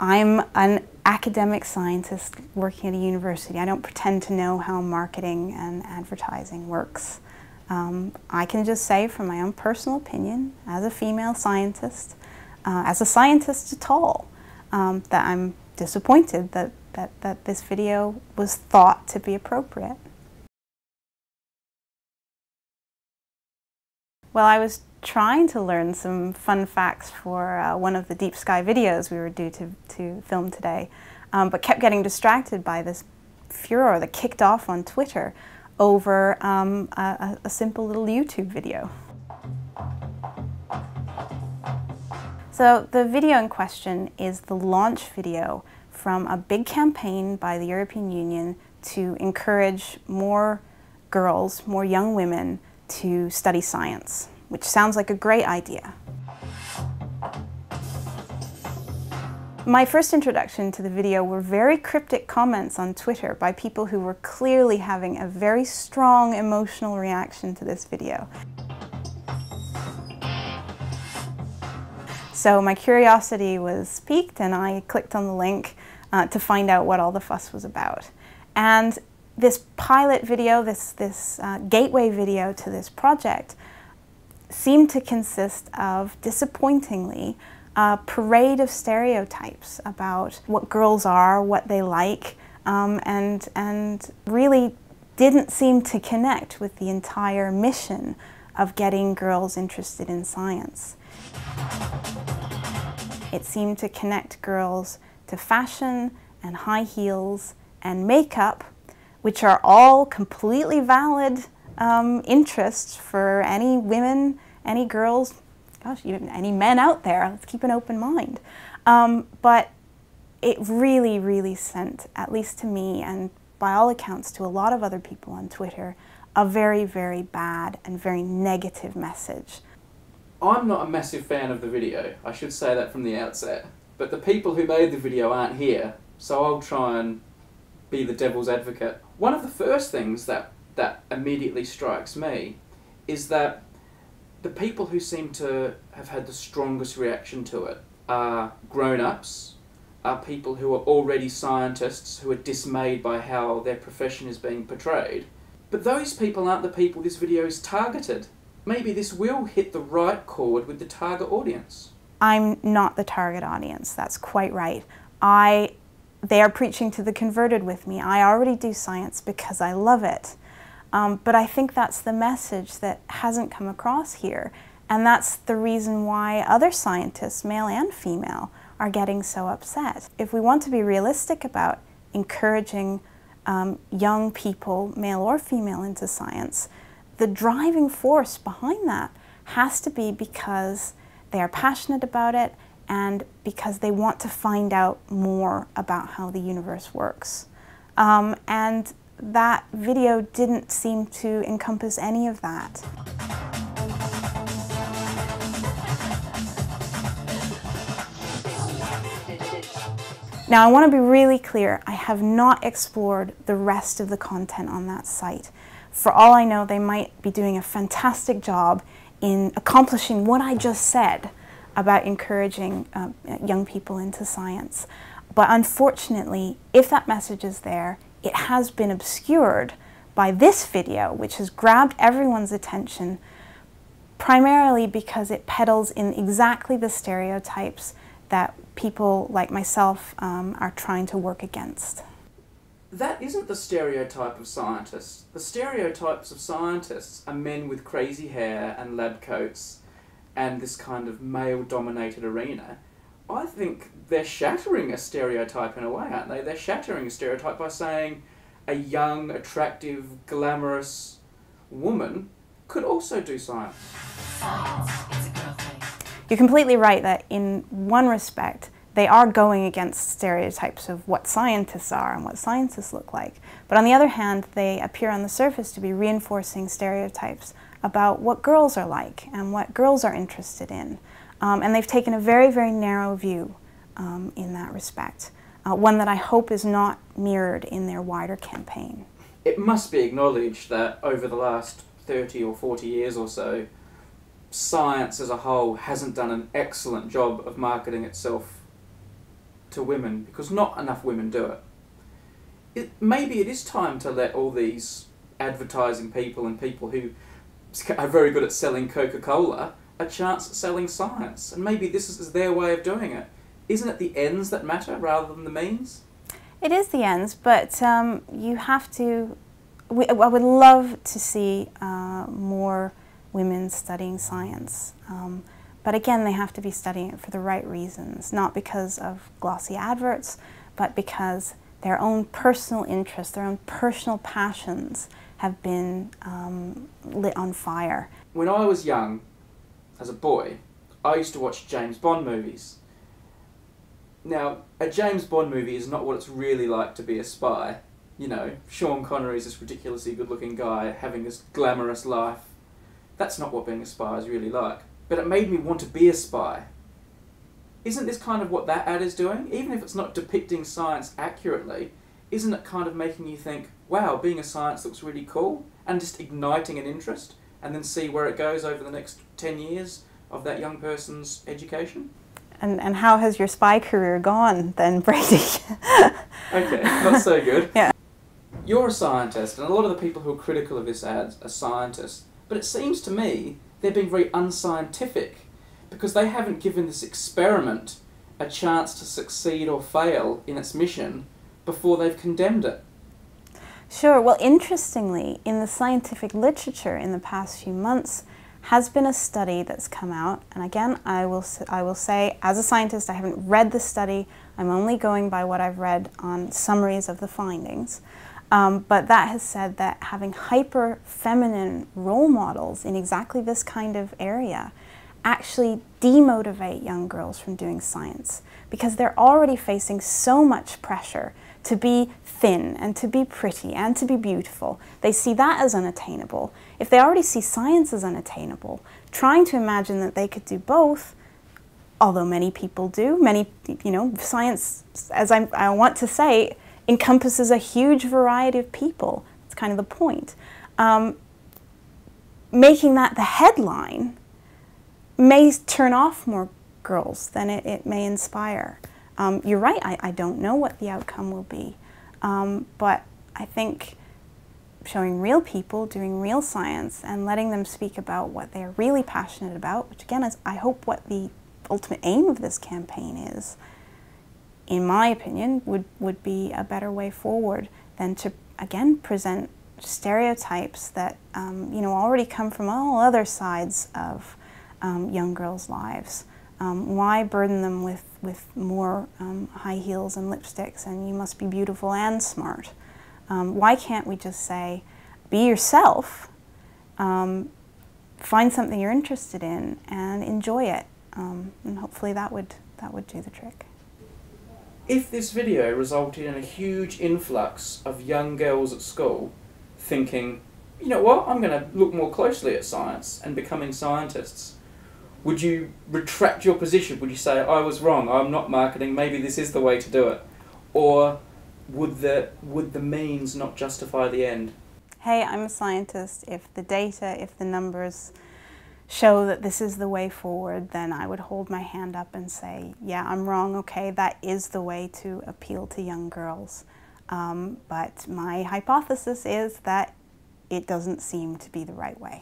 I'm an academic scientist working at a university. I don't pretend to know how marketing and advertising works. I can just say from my own personal opinion, as a female scientist, as a scientist at all, that I'm disappointed that this video was thought to be appropriate. Well, I was trying to learn some fun facts for one of the Deep Sky videos we were due to film today, but kept getting distracted by this furor that kicked off on Twitter over a simple little YouTube video. So the video in question is the launch video from a big campaign by the European Union to encourage more girls, more young women, to study science, which sounds like a great idea. My first introduction to the video were very cryptic comments on Twitter by people who were clearly having a very strong emotional reaction to this video. So my curiosity was piqued and I clicked on the link to find out what all the fuss was about. And this pilot video, this gateway video to this project, seemed to consist of, disappointingly, a parade of stereotypes about what girls are, what they like, and really didn't seem to connect with the entire mission of getting girls interested in science. It seemed to connect girls to fashion and high heels and makeup, which are all completely valid interests for any women, any girls, gosh, even any men out there. Let's keep an open mind. But it really, really sent, at least to me, and by all accounts to a lot of other people on Twitter, a very, very bad and very negative message. I'm not a massive fan of the video. I should say that from the outset. But the people who made the video aren't here, so I'll try and be the devil's advocate. One of the first things that immediately strikes me is that the people who seem to have had the strongest reaction to it are grown-ups, are people who are already scientists who are dismayed by how their profession is being portrayed. But those people aren't the people this video is targeted. Maybe this will hit the right chord with the target audience. I'm not the target audience, that's quite right. They are preaching to the converted with me. I already do science because I love it. But I think that's the message that hasn't come across here. And that's the reason why other scientists, male and female, are getting so upset. If we want to be realistic about encouraging young people, male or female, into science, the driving force behind that has to be because they are passionate about it and because they want to find out more about how the universe works. And that video didn't seem to encompass any of that. Now, I want to be really clear, I have not explored the rest of the content on that site. For all I know, they might be doing a fantastic job in accomplishing what I just said about encouraging young people into science. But unfortunately, if that message is there, it has been obscured by this video, which has grabbed everyone's attention primarily because it peddles in exactly the stereotypes that people like myself are trying to work against. That isn't the stereotype of scientists. The stereotypes of scientists are men with crazy hair and lab coats and this kind of male-dominated arena. I think they're shattering a stereotype in a way, aren't they? They're shattering a stereotype by saying a young, attractive, glamorous woman could also do science. You're completely right that in one respect, they are going against stereotypes of what scientists are and what scientists look like. But on the other hand, they appear on the surface to be reinforcing stereotypes about what girls are like and what girls are interested in. And they've taken a very, very narrow view in that respect, one that I hope is not mirrored in their wider campaign. It must be acknowledged that over the last 30 or 40 years or so, science as a whole hasn't done an excellent job of marketing itself to women, because not enough women do it. Maybe it is time to let all these advertising people and people who are very good at selling Coca-Cola a chance at selling science, and maybe this is their way of doing it. Isn't it the ends that matter rather than the means? It is the ends, but you have to... I would love to see more women studying science, but again, they have to be studying it for the right reasons, not because of glossy adverts, but because their own personal interests, their own personal passions have been lit on fire. When I was young, as a boy, I used to watch James Bond movies. Now, a James Bond movie is not what it's really like to be a spy. You know, Sean Connery's this ridiculously good-looking guy having this glamorous life. That's not what being a spy is really like. But it made me want to be a spy. Isn't this kind of what that ad is doing? Even if it's not depicting science accurately, isn't it kind of making you think, wow, being a science looks really cool, and just igniting an interest, and then see where it goes over the next 10 years of that young person's education? And how has your spy career gone then, Brady? Okay, not so good. Yeah. You're a scientist, and a lot of the people who are critical of this ad are scientists, but it seems to me they're being very unscientific, because they haven't given this experiment a chance to succeed or fail in its mission before they've condemned it. Sure. Well, interestingly, in the scientific literature in the past few months has been a study that's come out, and again, I will say, as a scientist, I haven't read the study. I'm only going by what I've read on summaries of the findings. But that has said that having hyper-feminine role models in exactly this kind of area actually demotivate young girls from doing science, because they're already facing so much pressure to be thin and to be pretty and to be beautiful. They see that as unattainable. If they already see science as unattainable, trying to imagine that they could do both, although many people do, many, you know, science, as I want to say, encompasses a huge variety of people. That's kind of the point. Making that the headline may turn off more girls than it may inspire. You're right, I don't know what the outcome will be, but I think showing real people doing real science and letting them speak about what they're really passionate about, which again is, I hope, what the ultimate aim of this campaign is, in my opinion, would be a better way forward than to, again, present stereotypes that you know, already come from all other sides of young girls' lives. Why burden them with more high heels and lipsticks and you must be beautiful and smart? Why can't we just say, be yourself, find something you're interested in and enjoy it? And hopefully that would do the trick. If this video resulted in a huge influx of young girls at school thinking, you know what, I'm going to look more closely at science and becoming scientists, would you retract your position? Would you say, I was wrong, I'm not marketing, maybe this is the way to do it? Or would the means not justify the end? Hey, I'm a scientist. If the data, if the numbers show that this is the way forward, then I would hold my hand up and say, yeah, I'm wrong, okay, that is the way to appeal to young girls. But my hypothesis is that it doesn't seem to be the right way.